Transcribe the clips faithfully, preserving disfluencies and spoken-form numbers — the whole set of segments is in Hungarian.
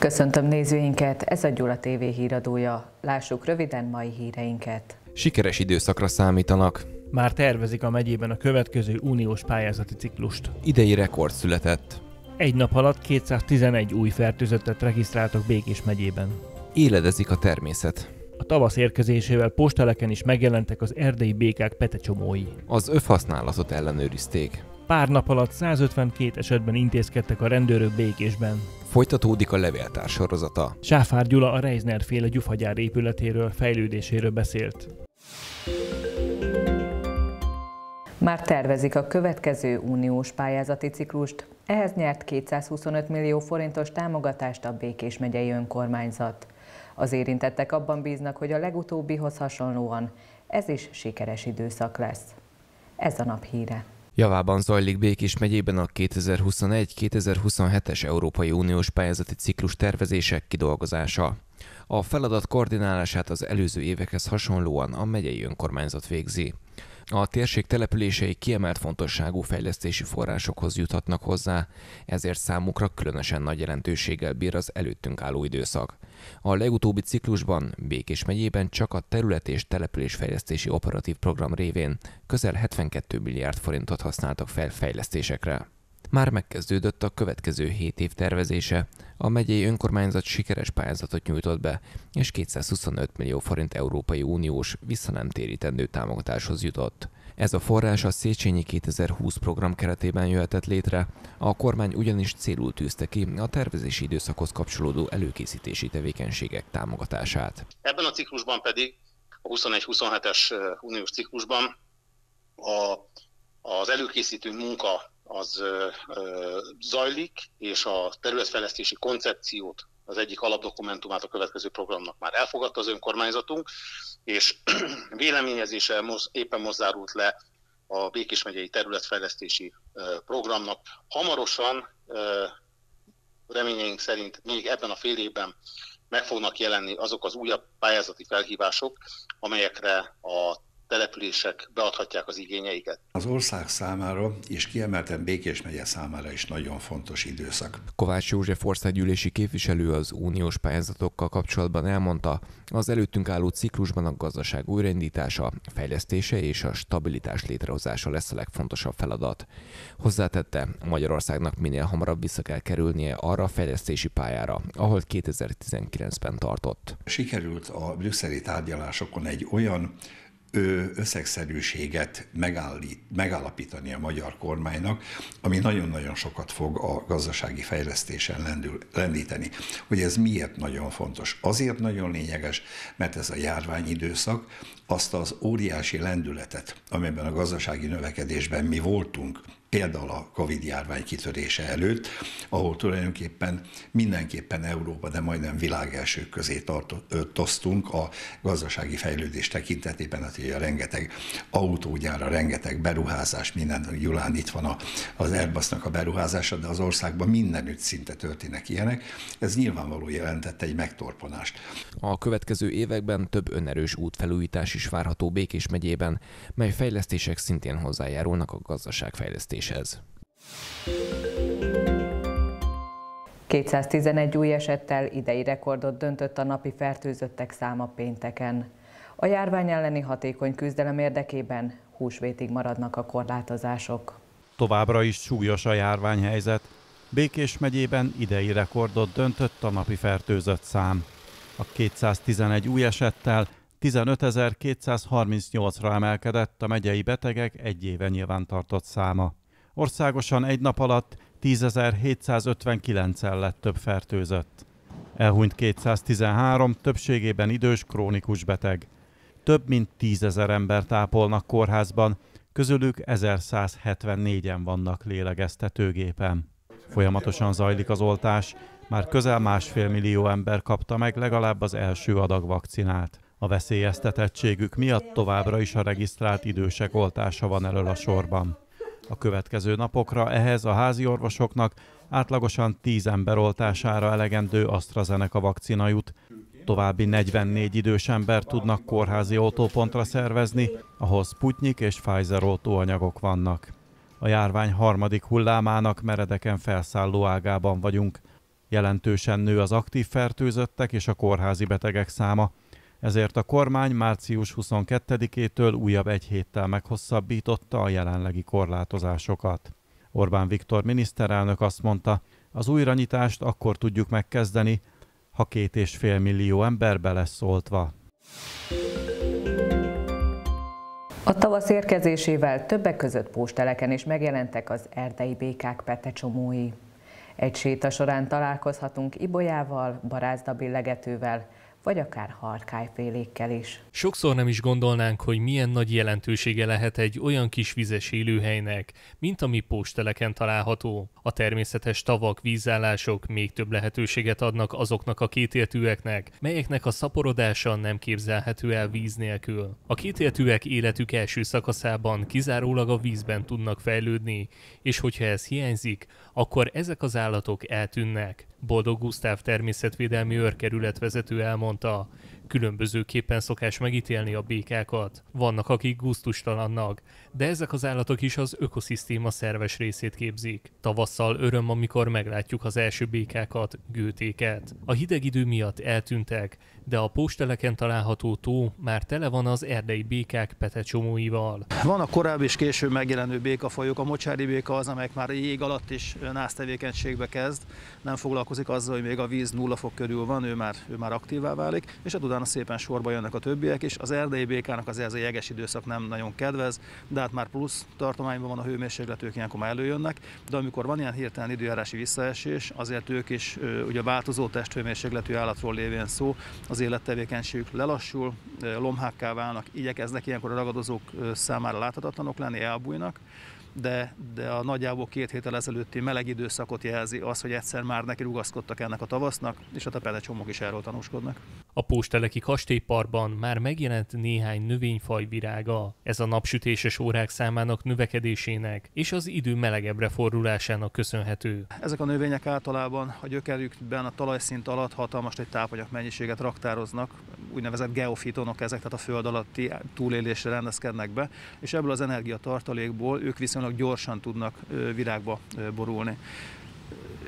Köszöntöm nézőinket, ez a Gyula té vé híradója. Lássuk röviden mai híreinket. Sikeres időszakra számítanak. Már tervezik a megyében a következő uniós pályázati ciklust. Idei rekord született. Egy nap alatt kétszáztizenegy új fertőzöttet regisztráltak Békés megyében. Éledezik a természet. A tavasz érkezésével Pósteleken is megjelentek az erdei békák petecsomói. Az övhasználatot ellenőrizték. Pár nap alatt százötvenkét esetben intézkedtek a rendőrök Békésben. Folytatódik a levéltár sorozata. Sáfár Gyula a Reisner féle gyufagyár épületéről, fejlődéséről beszélt. Már tervezik a következő uniós pályázati ciklust. Ehhez nyert kétszázhuszonöt millió forintos támogatást a Békés Megyei Önkormányzat. Az érintettek abban bíznak, hogy a legutóbbihoz hasonlóan ez is sikeres időszak lesz. Ez a nap híre. Javában zajlik Békés megyében a kétezerhuszonegy kétezerhuszonhetes Európai Uniós pályázati ciklus tervezések kidolgozása. A feladat koordinálását az előző évekhez hasonlóan a megyei önkormányzat végzi. A térség települései kiemelt fontosságú fejlesztési forrásokhoz juthatnak hozzá, ezért számukra különösen nagy jelentőséggel bír az előttünk álló időszak. A legutóbbi ciklusban Békés megyében csak a terület- és településfejlesztési operatív program révén közel hetvenkét milliárd forintot használtak fel fejlesztésekre. Már megkezdődött a következő hét év tervezése, a megyei önkormányzat sikeres pályázatot nyújtott be, és kétszázhuszonöt millió forint Európai Uniós visszanemtérítendő támogatáshoz jutott. Ez a forrás a Széchenyi kétezerhúsz program keretében jöhetett létre, a kormány ugyanis célul tűzte ki a tervezési időszakhoz kapcsolódó előkészítési tevékenységek támogatását. Ebben a ciklusban pedig, a huszonegy huszonhetes uniós ciklusban a, az előkészítő munka az zajlik, és a területfejlesztési koncepciót, az egyik alapdokumentumát a következő programnak már elfogadta az önkormányzatunk, és véleményezése éppen most zárult le a Békés megyei területfejlesztési programnak. Hamarosan, reményeink szerint még ebben a fél évben meg fognak jelenni azok az újabb pályázati felhívások, amelyekre a települések beadhatják az igényeiket. Az ország számára és kiemelten Békés megye számára is nagyon fontos időszak. Kovács József országgyűlési képviselő az uniós pályázatokkal kapcsolatban elmondta, az előttünk álló ciklusban a gazdaság újraindítása, fejlesztése és a stabilitás létrehozása lesz a legfontosabb feladat. Hozzátette, Magyarországnak minél hamarabb vissza kell kerülnie arra a fejlesztési pályára, ahol kétezertizenkilencben tartott. Sikerült a brüsszeli tárgyalásokon egy olyan összegszerűséget megállít, megállapítani a magyar kormánynak, ami nagyon-nagyon sokat fog a gazdasági fejlesztésen lendül, lendíteni. Hogy ez miért nagyon fontos? Azért nagyon lényeges, mert ez a járványidőszak azt az óriási lendületet, amiben a gazdasági növekedésben mi voltunk, például a Covid-járvány kitörése előtt, ahol tulajdonképpen mindenképpen Európa, de majdnem világelsők közé tartoztunk a gazdasági fejlődés tekintetében, hát ugye rengeteg autógyára, rengeteg beruházás, minden, Gyulán itt van az Airbusnak a beruházása, de az országban mindenütt szinte történnek ilyenek. Ez nyilvánvaló jelentette egy megtorponást. A következő években több önerős útfelújítás is várható Békés megyében, mely fejlesztések szintén hozzájárulnak a gazdaság fejlesztéshez. kétszáztizenegy új esettel idei rekordot döntött a napi fertőzöttek száma pénteken. A járvány elleni hatékony küzdelem érdekében húsvétig maradnak a korlátozások. Továbbra is súlyos a járványhelyzet. Békés megyében idei rekordot döntött a napi fertőzött szám. A kétszáztizenegy új esettel tizenötezer-kétszázharmincnyolcra emelkedett a megyei betegek egy éve nyilvántartott száma. Országosan egy nap alatt tízezer-hétszázötvenkilenccel lett több fertőzött. Elhunyt kétszáztizenhárom, többségében idős, krónikus beteg. Több mint tízezer ember tápolnak kórházban, közülük ezerszázhetvennégyen vannak lélegeztetőgépen. Folyamatosan zajlik az oltás, már közel másfél millió ember kapta meg legalább az első adag vakcinát. A veszélyeztetettségük miatt továbbra is a regisztrált idősek oltása van elől a sorban. A következő napokra ehhez a házi orvosoknak átlagosan tíz ember oltására elegendő AstraZeneca vakcina jut. További negyvennégy idős ember tudnak kórházi oltópontra szervezni, ahol Sputnik és Pfizer oltóanyagok vannak. A járvány harmadik hullámának meredeken felszálló ágában vagyunk. Jelentősen nő az aktív fertőzöttek és a kórházi betegek száma. Ezért a kormány március huszonkettedikétől újabb egy héttel meghosszabbította a jelenlegi korlátozásokat. Orbán Viktor miniszterelnök azt mondta, az újranyitást akkor tudjuk megkezdeni, ha két és fél millió ember be lesz oltva. A tavasz érkezésével többek között Pósteleken is megjelentek az erdei békák petecsomói. Egy séta során találkozhatunk ibolyával, barázdabillegetővel, vagy akár harkályfélékkel is. Sokszor nem is gondolnánk, hogy milyen nagy jelentősége lehet egy olyan kis vizes élőhelynek, mint ami Pósteleken található. A természetes tavak, vízállások még több lehetőséget adnak azoknak a kétértűeknek, melyeknek a szaporodása nem képzelhető el víz nélkül. A kétértűek életük első szakaszában kizárólag a vízben tudnak fejlődni, és hogyha ez hiányzik, akkor ezek az állatok eltűnnek. Boldog Gusztáv természetvédelmi őrkerület vezető elmondta, különbözőképpen szokás megítélni a békákat. Vannak, akik gusztustalannak, de ezek az állatok is az ökoszisztéma szerves részét képzik. Tavasszal öröm, amikor meglátjuk az első békákat, gőtéket. A hideg idő miatt eltűntek, de a Pósteleken található tó már tele van az erdei békák petecsomóival. Van a korábbi és később megjelenő békafajok, a mocsári béka az, amelyek már jég alatt is násztevékenységbe kezd, nem foglalkozik azzal, hogy még a víz nulla fok körül van, ő már, ő már aktívvá válik, és utána szépen sorba jönnek a többiek is. Az erdei békának az ez a jeges időszak nem nagyon kedvez, de hát már plusz tartományban van a hőmérséklet, ők ilyenkor már előjönnek, de amikor van ilyen hirtelen időjárási visszaesés, azért ők is, ugye változó testhőmérsékletű állatról lévén szó, az élettevékenységük lelassul, lomhákká válnak, igyekeznek ilyenkor a ragadozók számára láthatatlanok lenni, elbújnak, de, de a nagyjából két héttel ezelőtti meleg időszakot jelzi az, hogy egyszer már neki rugaszkodtak ennek a tavasznak, és hát a petecsomók is erről tanúskodnak. A pósteleki kastélyparkban már megjelent néhány növényfaj virága. Ez a napsütéses órák számának növekedésének és az idő melegebbre fordulásának köszönhető. Ezek a növények általában a gyökerükben a talajszint alatt hatalmas egy tápanyag mennyiséget raktároznak, úgynevezett geofitonok ezek, tehát a föld alatti túlélésre rendezkednek be, és ebből az energiatartalékból ők viszonylag gyorsan tudnak virágba borulni.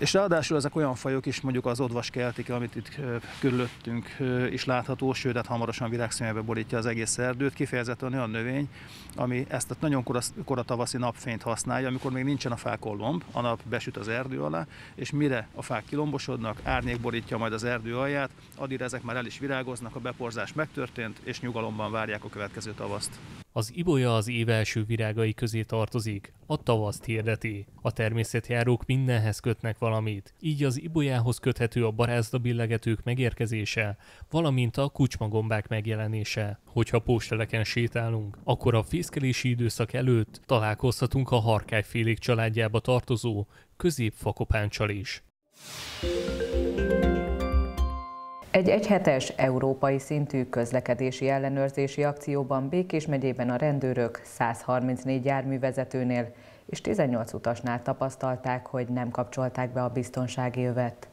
És ráadásul ezek olyan fajok is, mondjuk az odvaskeltike, amit itt körülöttünk is látható, sőt, hát hamarosan virágszőnyegbe borítja az egész erdőt, kifejezetten olyan növény, ami ezt a nagyon kora tavaszi napfényt használja, amikor még nincsen a fákon lomb, a nap besüt az erdő alá, és mire a fák kilombosodnak, árnyék borítja majd az erdő alját, addig ezek már el is virágoznak, a beporzás megtörtént, és nyugalomban várják a következő tavaszt. Az ibolya az év első virágai közé tartozik, a tavaszt hirdeti. A természetjárók mindenhez kötnek valamit, így az ibolyához köthető a barázdabillegetők megérkezése, valamint a kucsmagombák megjelenése. Hogyha Pósteleken sétálunk, akkor a fészkelési időszak előtt találkozhatunk a harkályfélék családjába tartozó középfakopáncsal is. Egy egyhetes, európai szintű közlekedési ellenőrzési akcióban Békés megyében a rendőrök százharmincnégy járművezetőnél és tizennyolc utasnál tapasztalták, hogy nem kapcsolták be a biztonsági övet.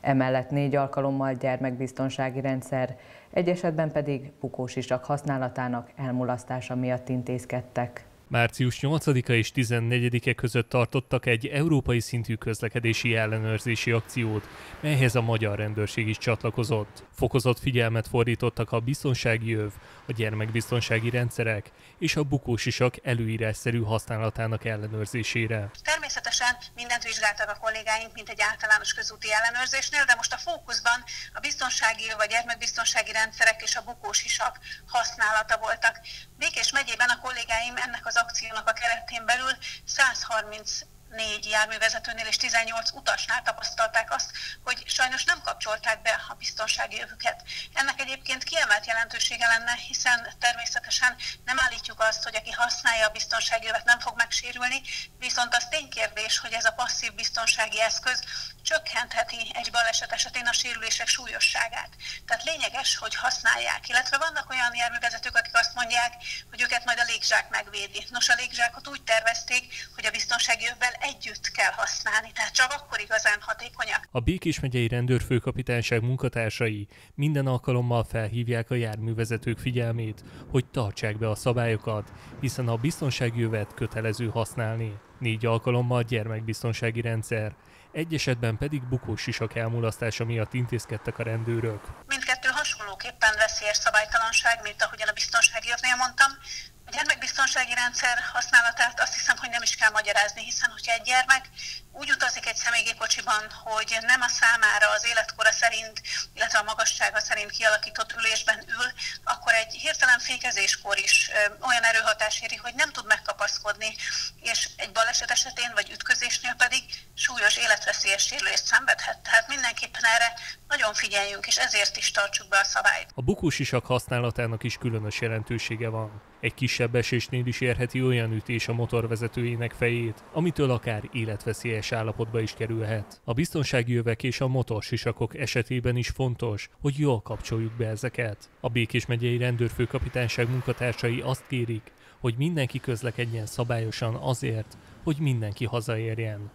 Emellett négy alkalommal gyermekbiztonsági rendszer, egy esetben pedig bukósisak használatának elmulasztása miatt intézkedtek. március nyolcadika és tizennegyedike között tartottak egy európai szintű közlekedési ellenőrzési akciót, melyhez a magyar rendőrség is csatlakozott. Fokozott figyelmet fordítottak a biztonsági öv, a gyermekbiztonsági rendszerek és a bukósisak előírásszerű használatának ellenőrzésére. Természetesen mindent vizsgáltak a kollégáink, mint egy általános közúti ellenőrzésnél, de most a fókuszban a biztonsági öv, a gyermekbiztonsági rendszerek és a bukósisak használata voltak. Békés megyében a kollégáim ennek az akciónak a keretén belül százharmincnégy járművezetőnél és tizennyolc utasnál tapasztalták azt, hogy sajnos nem kapcsolták be a biztonsági övüket. Ennek egyébként kiemelt jelentősége lenne, hiszen természetesen nem állítjuk azt, hogy aki használja a biztonsági övet, nem fog megsérülni, viszont az ténykérdés, hogy ez a passzív biztonsági eszköz csökkentheti egy baleset esetén a sérülések súlyosságát. Tehát lényeges, hogy használják. Illetve vannak olyan járművezetők, akik azt mondják, hogy őket majd a légzsák megvédi. Nos, a légzsákot úgy tervezték, hogy a biztonsági övvel együtt kell használni, tehát csak akkor igazán hatékonyak. A Békés megyei rendőrfőkapitányság munkatársai minden alkalommal felhívják a járművezetők figyelmét, hogy tartsák be a szabályokat, hiszen a biztonsági övet kötelező használni. Négy alkalommal gyermekbiztonsági rendszer, egy esetben pedig bukós sisak elmulasztása miatt intézkedtek a rendőrök. Mindkettő hasonlóképpen veszélyes szabálytalanság, mint ahogyan a biztonsági övnél mondtam. A gyermekbiztonsági rendszer használatát azt hiszem, hogy nem is kell magyarázni, hiszen hogyha egy gyermek úgy utazik egy személygépkocsiban, hogy nem a számára az életkora szerint, illetve a magassága szerint kialakított ülésben ül, akkor egy hirtelen fékezéskor is olyan erőhatás éri, hogy nem tud megkapaszkodni, és egy baleset esetén vagy ütközésnél pedig súlyos életveszélyes sérülést szenvedhet. Tehát mindenképpen erre nagyon figyeljünk, és ezért is tartsuk be a szabályt. A bukósisak használatának is különös jelentősége van. Egy kisebb esésnél is érheti olyan ütés a motorvezetőjének fejét, amitől akár életveszélyes állapotba is kerülhet. A biztonsági övek és a motorsisakok esetében is fontos, hogy jól kapcsoljuk be ezeket. A Békés megyei rendőrfőkapitányság munkatársai azt kérik, hogy mindenki közlekedjen szabályosan azért, hogy mindenki hazaérjen.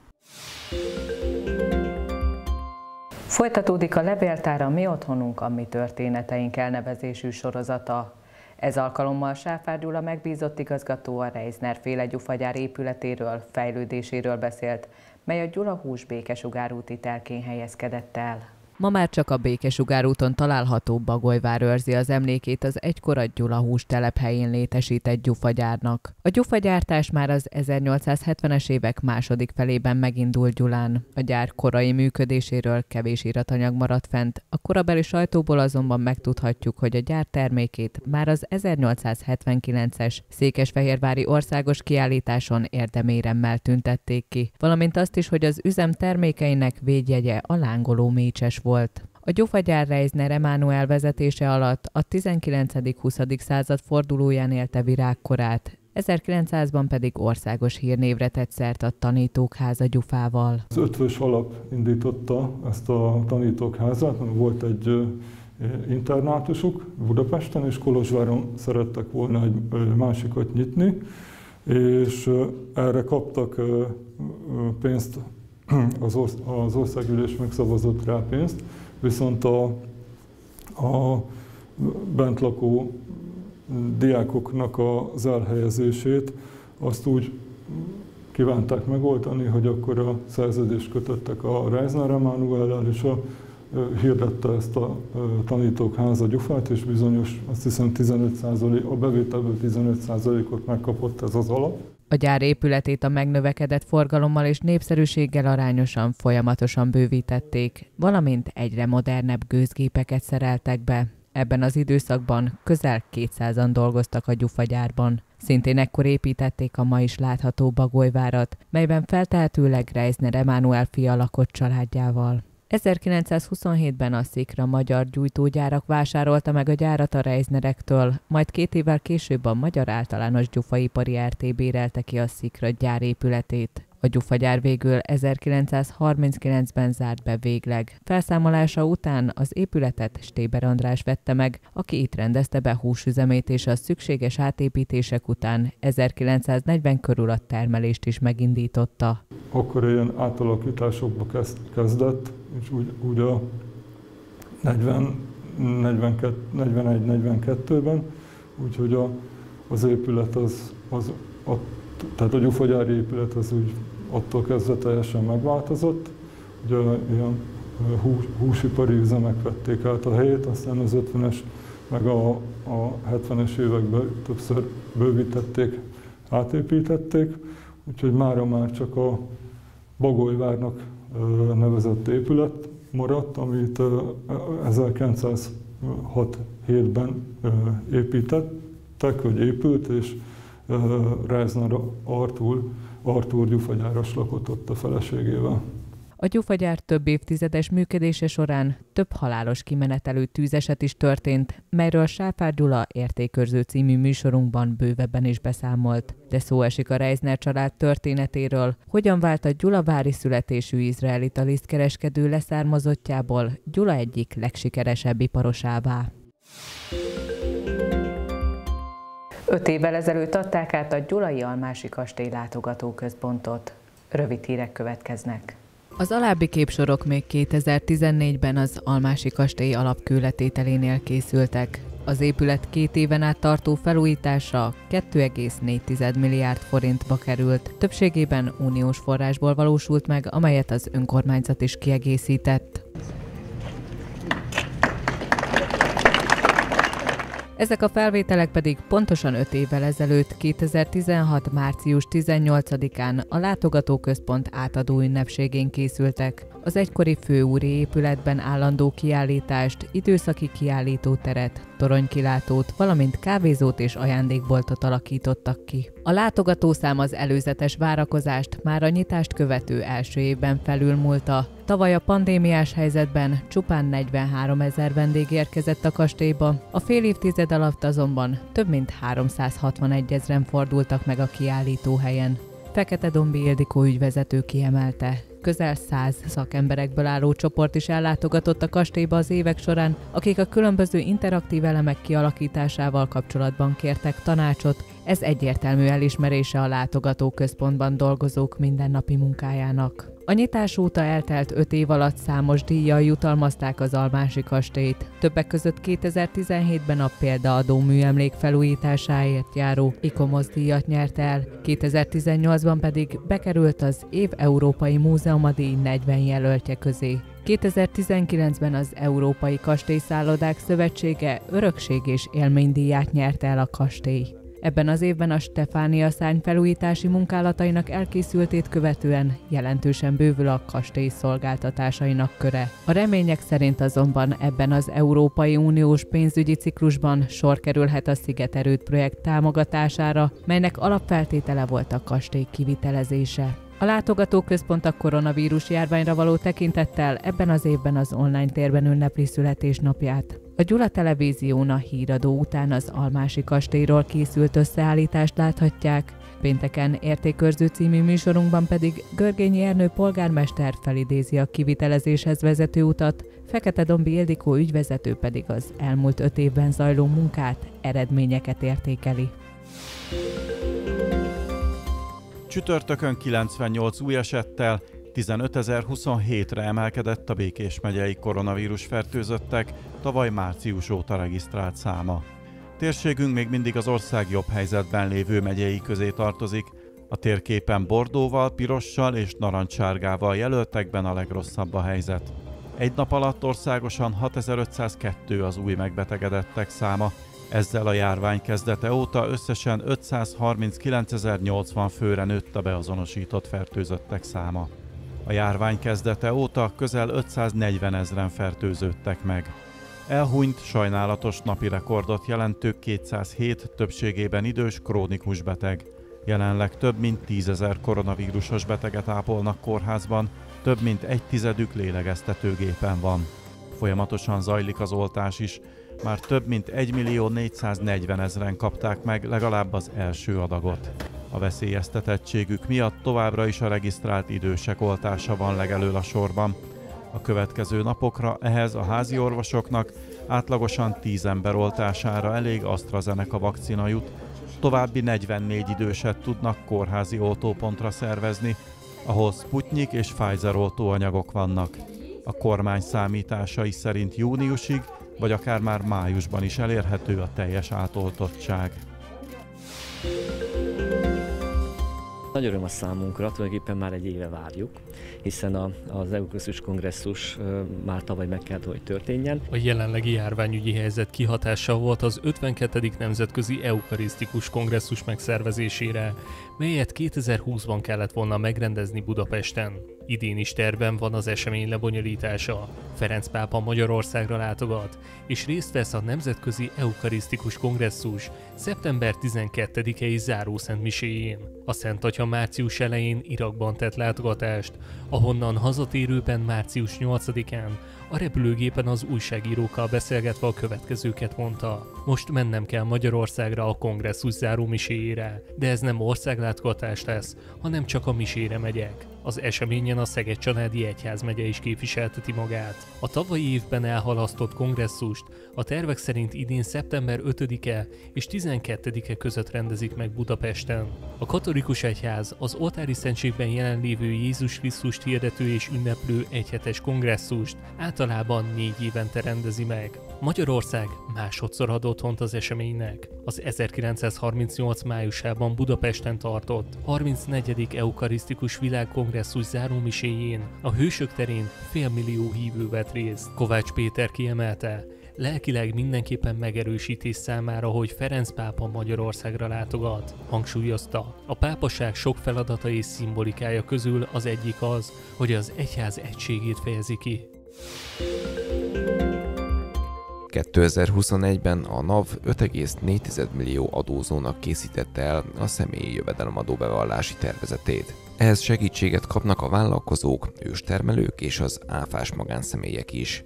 Folytatódik a levéltár a Mi Otthonunk, a mi történeteink elnevezésű sorozata. Ez alkalommal Sáfár Gyula megbízott igazgató a Reisner féle gyufagyár épületéről, fejlődéséről beszélt, mely a Gyulahús Békesugárúti telkén helyezkedett el. Ma már csak a Békesugárúton található Bagolyvár őrzi az emlékét az egykor a Gyulahús telephelyén létesített gyufagyárnak. A gyufagyártás már az ezernyolcszázhetvenes évek második felében megindult Gyulán. A gyár korai működéséről kevés iratanyag maradt fent, a korabeli sajtóból azonban megtudhatjuk, hogy a gyár termékét már az ezernyolcszázhetvenkilences székesfehérvári országos kiállításon érdeméremmel tüntették ki, valamint azt is, hogy az üzem termékeinek védjegye a lángoló mécses volt. A gyufagyár Reisner Emmanuel vezetése alatt a tizenkilencedik-huszadik század fordulóján élte virágkorát, ezerkilencszázban pedig országos hírnévre tett szert a Tanítók Háza gyufával. Az ötvös alap indította ezt a Tanítók Házát, volt egy internátusuk Budapesten, és Kolozsváron szerettek volna egy másikat nyitni, és erre kaptak pénzt, Az, orsz, az országgyűlés megszavazott rá pénzt, viszont a, a bentlakó diákoknak az elhelyezését azt úgy kívánták megoldani, hogy akkor a szerződést kötöttek a Reisner Emmanuellel, és a, hirdette ezt a Tanítók Háza gyufát, és bizonyos, azt hiszem tizenöt százalék, a bevételből tizenöt százalékot megkapott ez az alap. A gyár épületét a megnövekedett forgalommal és népszerűséggel arányosan folyamatosan bővítették, valamint egyre modernebb gőzgépeket szereltek be. Ebben az időszakban közel kétszázan dolgoztak a gyufagyárban. Szintén ekkor építették a ma is látható Bagolyvárat, melyben feltehetőleg Reisner Emmanuel fia lakott családjával. ezerkilencszázhuszonhétben a Szikra Magyar Gyújtógyárak vásárolta meg a gyárat a Reisnerektől, majd két évvel később a Magyar Általános Gyufaipari er té bérelte ki a Szikra gyár épületét. A gyufagyár végül ezerkilencszázharminckilencben zárt be végleg. Felszámolása után az épületet Stéber András vette meg, aki itt rendezte be húsüzemét, és a szükséges átépítések után ezerkilencszáznegyven körül a termelést is megindította. Akkor ilyen átalakításokba kezdett, és úgy, úgy a negyven, negyven-negyvenkettőben, úgyhogy a, az épület az, az a, tehát a gyufagyári épület az úgy attól kezdve teljesen megváltozott. Ugye ilyen hús, húsipari üzemek vették át a helyét, aztán az ötvenes meg a, a hetvenes években többször bővítették, átépítették, úgyhogy mára már csak a Bagolyvárnak nevezett épület maradt, amit ezerkilencszázhat-hétben építettek, vagy épült, és Reisner Artúr, Artúr gyufagyáros lakott ott a feleségével. A gyufagyár több évtizedes működése során több halálos kimenetelő tűzeset is történt, melyről Sáfár Gyula Értékőrző című műsorunkban bővebben is beszámolt. De szó esik a Reisner család történetéről, hogyan vált a gyulavári születésű izraelita lisztkereskedő leszármazottjából Gyula egyik legsikeresebb iparosává. Öt évvel ezelőtt adták át a Gyulai Almási Kastély látogatóközpontot. Rövid hírek következnek. Az alábbi képsorok még kétezer-tizennégyben az Almási Kastély alapkőletételénél készültek. Az épület két éven át tartó felújítása két egész négy milliárd forintba került. Többségében uniós forrásból valósult meg, amelyet az önkormányzat is kiegészített. Ezek a felvételek pedig pontosan öt évvel ezelőtt, kétezer-tizenhat március tizennyolcadikán a látogatóközpont átadó ünnepségén készültek. Az egykori főúri épületben állandó kiállítást, időszaki kiállítóteret, toronykilátót, valamint kávézót és ajándékboltot alakítottak ki. A látogatószám az előzetes várakozást már a nyitást követő első évben felülmúlta. Tavaly a pandémiás helyzetben csupán negyvenhárom ezer vendég érkezett a kastélyba, a fél évtized alatt azonban több mint háromszázhatvanegy ezren fordultak meg a kiállítóhelyen. Fekete Dombi Ildikó ügyvezető kiemelte, közel száz szakemberekből álló csoport is ellátogatott a kastélyba az évek során, akik a különböző interaktív elemek kialakításával kapcsolatban kértek tanácsot. Ez egyértelmű elismerése a látogatóközpontban dolgozók mindennapi munkájának. A nyitás óta eltelt öt év alatt számos díjjal jutalmazták az Almási kastélyt. Többek között kétezer-tizenhétben a példaadó műemlék felújításáért járó Ikomos díjat nyert el, kétezer-tizennyolcban pedig bekerült az év Európai Múzeuma díj negyven jelöltje közé. kétezer-tizenkilencben az Európai Kastélyszállodák Szövetsége örökség és élménydíját nyerte el a kastély. Ebben az évben a Stefánia szárny felújítási munkálatainak elkészültét követően jelentősen bővül a kastély szolgáltatásainak köre. A remények szerint azonban ebben az Európai Uniós pénzügyi ciklusban sor kerülhet a Szigeterőd projekt támogatására, melynek alapfeltétele volt a kastély kivitelezése. A látogatóközpont a koronavírus járványra való tekintettel ebben az évben az online térben ünnepli születésnapját. A Gyula Televízión a híradó után az Almási kastélyról készült összeállítást láthatják, pénteken Értékörző című műsorunkban pedig Görgényi Ernő polgármester felidézi a kivitelezéshez vezető utat, Fekete Dombi Ildikó ügyvezető pedig az elmúlt öt évben zajló munkát, eredményeket értékeli. Csütörtökön kilencvennyolc új esettel tizenötezer-huszonhétre emelkedett a Békés megyei koronavírus fertőzöttek tavaly március óta regisztrált száma. Térségünk még mindig az ország jobb helyzetben lévő megyei közé tartozik. A térképen bordóval, pirossal és narancssárgával jelöltekben a legrosszabb a helyzet. Egy nap alatt országosan hatezer-ötszázkettő az új megbetegedettek száma. Ezzel a járvány kezdete óta összesen ötszázharminckilencezer-nyolcvan főre nőtt a beazonosított fertőzöttek száma. A járvány kezdete óta közel ötszáznegyven ezren fertőződtek meg. Elhunyt, sajnálatos napi rekordot jelentő kétszázhét, többségében idős, krónikus beteg. Jelenleg több mint tízezer koronavírusos beteget ápolnak kórházban, több mint egy tizedük lélegeztetőgépen van. Folyamatosan zajlik az oltás is. Már több mint egymillió-négyszáznegyvenezren kapták meg legalább az első adagot. A veszélyeztetettségük miatt továbbra is a regisztrált idősek oltása van legelől a sorban. A következő napokra ehhez a házi orvosoknak átlagosan tíz ember oltására elég AstraZeneca vakcina jut, további negyvennégy időset tudnak kórházi oltópontra szervezni, ahol Sputnik és Pfizer oltóanyagok vannak. A kormány számításai szerint júniusig, vagy akár már májusban is elérhető a teljes átoltottság. Nagy öröm a számunkra, tulajdonképpen már egy éve várjuk, hiszen a, az Eukarisztikus Kongresszus már tavaly meg kellett, hogy történjen. A jelenlegi járványügyi helyzet kihatása volt az ötvenkettedik Nemzetközi Eukarisztikus Kongresszus megszervezésére, melyet kétezer-húszban kellett volna megrendezni Budapesten. Idén is tervben van az esemény lebonyolítása. Ferenc pápa Magyarországra látogat, és részt vesz a Nemzetközi Eukarisztikus Kongresszus szeptember tizenkettedikei zárószentmiséjén. A Szentatya március elején Irakban tett látogatást, ahonnan hazatérőben március nyolcadikán a repülőgépen az újságírókkal beszélgetve a következőket mondta. Most mennem kell Magyarországra a kongresszus zárómiséjére, de ez nem országlátogatás lesz, hanem csak a misére megyek. Az eseményen a Szeged-Csanádi Egyház megye is képviselteti magát. A tavalyi évben elhalasztott kongresszust a tervek szerint idén szeptember ötödike és tizenkettedike között rendezik meg Budapesten. A katolikus egyház az oltári szentségben jelenlévő Jézus Krisztust hirdető és ünneplő egyhetes kongresszust általában négy évente rendezi meg. Magyarország másodszor ad otthont az eseménynek. Az ezerkilencszázharmincnyolc májusában Budapesten tartott harmincnegyedik Eukarisztikus Világkongresszus zárómiséjén a Hősök terén félmillió hívő vett részt. Kovács Péter kiemelte, lelkileg mindenképpen megerősítés számára, hogy Ferenc pápa Magyarországra látogat. Hangsúlyozta, a pápaság sok feladata és szimbolikája közül az egyik az, hogy az egyház egységét fejezi ki. kétezer-huszonegyben a NAV öt egész négy millió adózónak készítette el a személyi jövedelemadó bevallási tervezetét. Ehhez segítséget kapnak a vállalkozók, őstermelők és az áfás magánszemélyek is.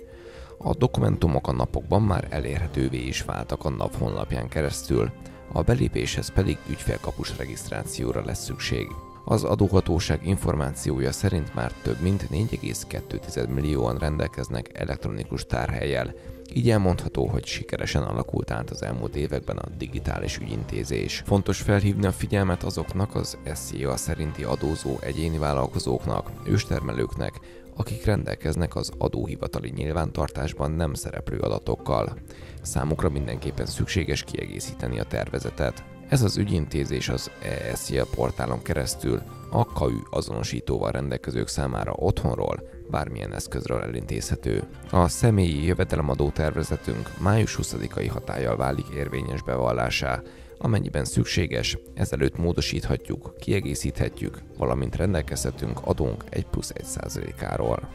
A dokumentumok a napokban már elérhetővé is váltak a NAV honlapján keresztül, a belépéshez pedig ügyfélkapus regisztrációra lesz szükség. Az adóhatóság információja szerint már több mint négy egész két millióan rendelkeznek elektronikus tárhellyel, így elmondható, hogy sikeresen alakult át az elmúlt években a digitális ügyintézés. Fontos felhívni a figyelmet azoknak az e-SZIA szerinti adózó egyéni vállalkozóknak, őstermelőknek, akik rendelkeznek az adóhivatali nyilvántartásban nem szereplő adatokkal. Számukra mindenképpen szükséges kiegészíteni a tervezetet. Ez az ügyintézés az e-SZIA portálon keresztül a ká á u azonosítóval rendelkezők számára otthonról, bármilyen eszközről elintézhető. A személyi jövedelemadó tervezetünk május huszadikai hatállyal válik érvényes bevallásá. Amennyiben szükséges, ezelőtt módosíthatjuk, kiegészíthetjük, valamint rendelkezhetünk adónk egy plusz egy százalékáról.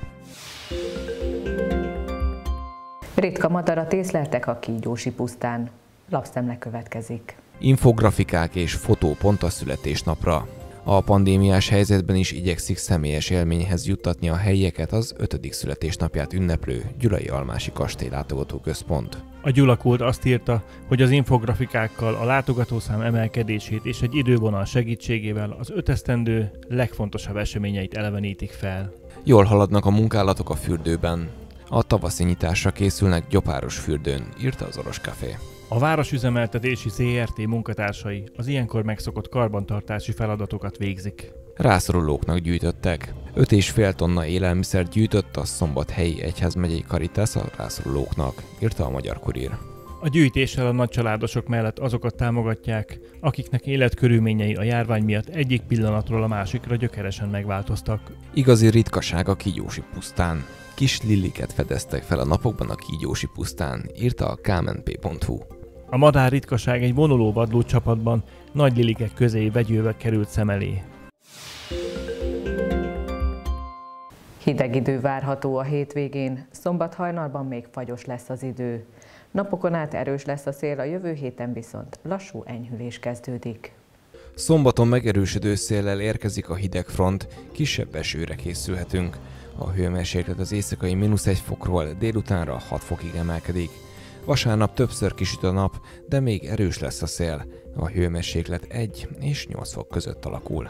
Ritka madarat észleltek a Kígyósi Pusztán. Lapszemle következik. Infografikák és fotó pont a születésnapra. A pandémiás helyzetben is igyekszik személyes élményhez juttatni a helyieket az ötödik születésnapját ünneplő Gyulai Almási Kastély látogatóközpont. A Gyulakult azt írta, hogy az infografikákkal a látogatószám emelkedését és egy idővonal segítségével az ötesztendő legfontosabb eseményeit elevenítik fel. Jól haladnak a munkálatok a fürdőben. A tavaszi nyitásra készülnek Gyopáros fürdőn, írta az Oroscafé. A Városüzemeltetési zé er té munkatársai az ilyenkor megszokott karbantartási feladatokat végzik. Rászorulóknak gyűjtöttek. öt és fél tonna élelmiszert gyűjtött a Szombathelyi Egyházmegyei Karitász a rászorulóknak, írta a Magyar Kurír. A gyűjtéssel a nagycsaládosok mellett azokat támogatják, akiknek életkörülményei a járvány miatt egyik pillanatról a másikra gyökeresen megváltoztak. Igazi ritkaság a Kígyósi Pusztán. Kis liliket fedeztek fel a napokban a Kígyósi Pusztán, írta a k m p pont h u. A madár ritkaság egy vonuló vadló csapatban nagy lilikek közé vegyülve került szem elé. Hideg idő várható a hétvégén, szombat hajnalban még fagyos lesz az idő. Napokon át erős lesz a szél, a jövő héten viszont lassú enyhülés kezdődik. Szombaton megerősödő széllel érkezik a hideg front, kisebb esőre készülhetünk. A hőmérséklet az éjszakai mínusz egy fokról délutánra hat fokig emelkedik. Vasárnap többször kisüt a nap, de még erős lesz a szél. A hőmérséklet egy és nyolc fok között alakul.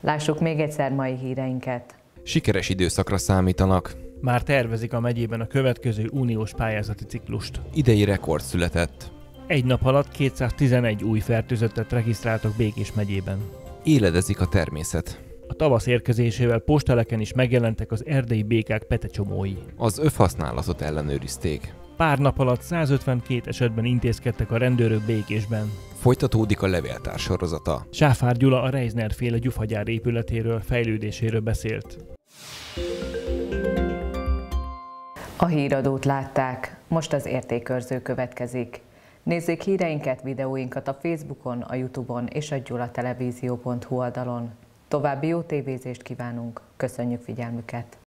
Lássuk még egyszer mai híreinket. Sikeres időszakra számítanak. Már tervezik a megyében a következő uniós pályázati ciklust. Idei rekord született. Egy nap alatt kétszáztizenegy új fertőzöttet regisztráltak Békés megyében. Éledezik a természet. A tavasz érkezésével Pósteleken is megjelentek az erdei békák petecsomói. Az övhasználatot ellenőrizték. Pár nap alatt százötvenkét esetben intézkedtek a rendőrök Békésben. Folytatódik a levéltár sorozata. Sáfár Gyula a Reisner féle gyufagyár épületéről, fejlődéséről beszélt. A híradót látták, most az értékörző következik. Nézzék híreinket, videóinkat a Facebookon, a YouTube-on és a gyula televízió pont h u oldalon. További jó tévézést kívánunk, köszönjük figyelmüket!